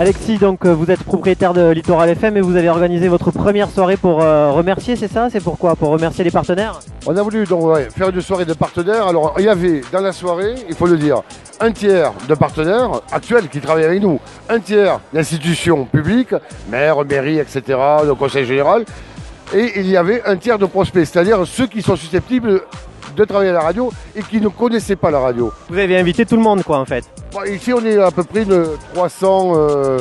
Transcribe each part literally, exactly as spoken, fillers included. Alexis, donc vous êtes propriétaire de Littoral F M et vous avez organisé votre première soirée pour euh, remercier, c'est ça? C'est pourquoi? Pour remercier les partenaires? On a voulu donc ouais, faire une soirée de partenaires. Alors il y avait dans la soirée, il faut le dire, un tiers de partenaires actuels qui travaillent avec nous, un tiers d'institutions publiques, maire, mairie, et cetera, le conseil général, et il y avait un tiers de prospects, c'est-à-dire ceux qui sont susceptibles de travailler à la radio et qui ne connaissaient pas la radio. Vous avez invité tout le monde, quoi, en fait. Bon, ici, on est à peu près une trois cents, euh,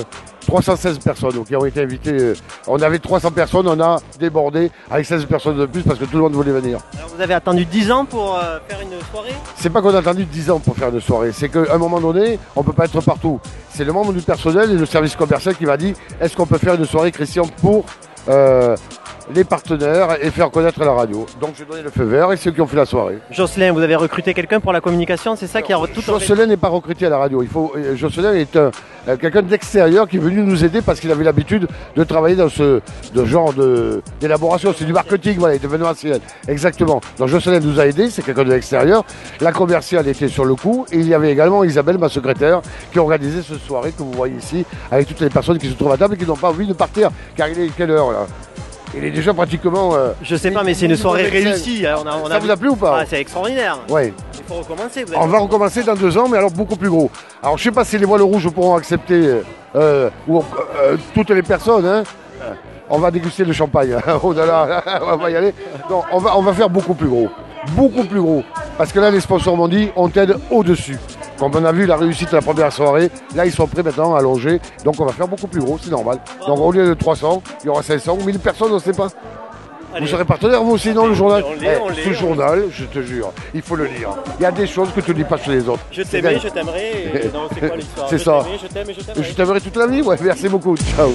trois cent seize personnes donc, qui ont été invitées. On avait trois cents personnes, on a débordé avec seize personnes de plus parce que tout le monde voulait venir. Alors, vous avez attendu dix ans pour euh, faire une soirée? C'est pas qu'on a attendu dix ans pour faire une soirée, c'est qu'à un moment donné, on peut pas être partout. C'est le membre du personnel et le service commercial qui m'a dit « Est-ce qu'on peut faire une soirée, Christian, pour... Euh, les partenaires et faire connaître la radio. » Donc j'ai donné le feu vert et ceux qui ont fait la soirée. Jocelyn, vous avez recruté quelqu'un pour la communication, c'est ça? Alors, qui a tout... Jocelyn n'est pas recruté à la radio. Il faut... Jocelyn est un... quelqu'un d'extérieur qui est venu nous aider parce qu'il avait l'habitude de travailler dans ce de genre d'élaboration. De... C'est du marketing, voilà, il est devenu ancienne. Exactement. Donc Jocelyn nous a aidés, c'est quelqu'un de l'extérieur. La commerciale était sur le coup et il y avait également Isabelle, ma secrétaire, qui organisait cette soirée que vous voyez ici avec toutes les personnes qui se trouvent à table et qui n'ont pas envie de partir car il est quelle heure là? Il est déjà pratiquement... Euh, je sais pas, mais c'est une soirée réussie. On a, on ça a... vous a plu ou pas? Ah, c'est extraordinaire. Ouais. Il faut recommencer. Vous on va recommencer dans deux ans, mais alors beaucoup plus gros. Alors, je sais pas si les Voiles Rouges pourront accepter euh, ou, euh, toutes les personnes. Hein. Ouais. On va déguster le champagne. Oh là là, on va y aller. Non, on, va, on va faire beaucoup plus gros. Beaucoup plus gros. Parce que là, les sponsors m'ont dit, on t'aide au-dessus. Quand on a vu la réussite de la première soirée, là ils sont prêts maintenant à allonger, donc on va faire beaucoup plus gros, c'est normal. Donc au lieu de trois cents, il y aura cinq cents ou mille personnes, on ne sait pas. Allez. Vous serez partenaire vous aussi dans le journal? On eh, on ce on journal, je te jure, il faut le lire. Il y a des choses que tu ne dis pas chez les autres. Je t'aimais, je t'aimerais, et... non c'est quoi l'histoire? C'est ça. Je t'aime et je t'aimerais. Je t'aimerais toute la vie, ouais, merci beaucoup, ciao.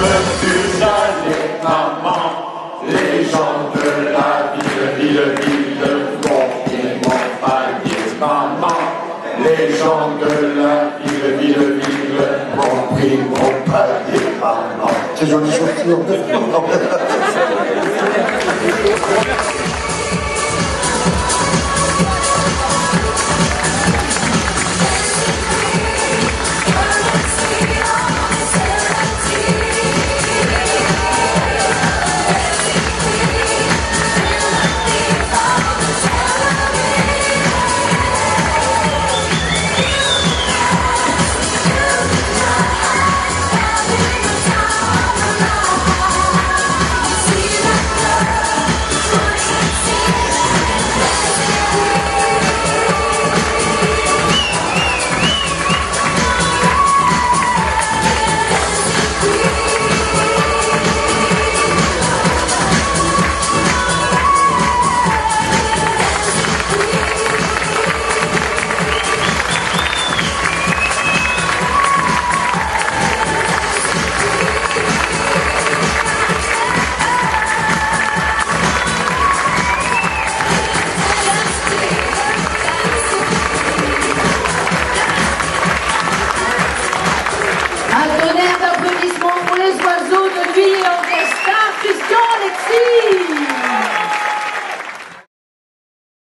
veux plus aller, maman. Les gens de la ville, ville, ville vont pied mon panier, maman. Les gens de la ville, ville, ville m'ont pris mon panier, maman. C'est joli, je suis en tête.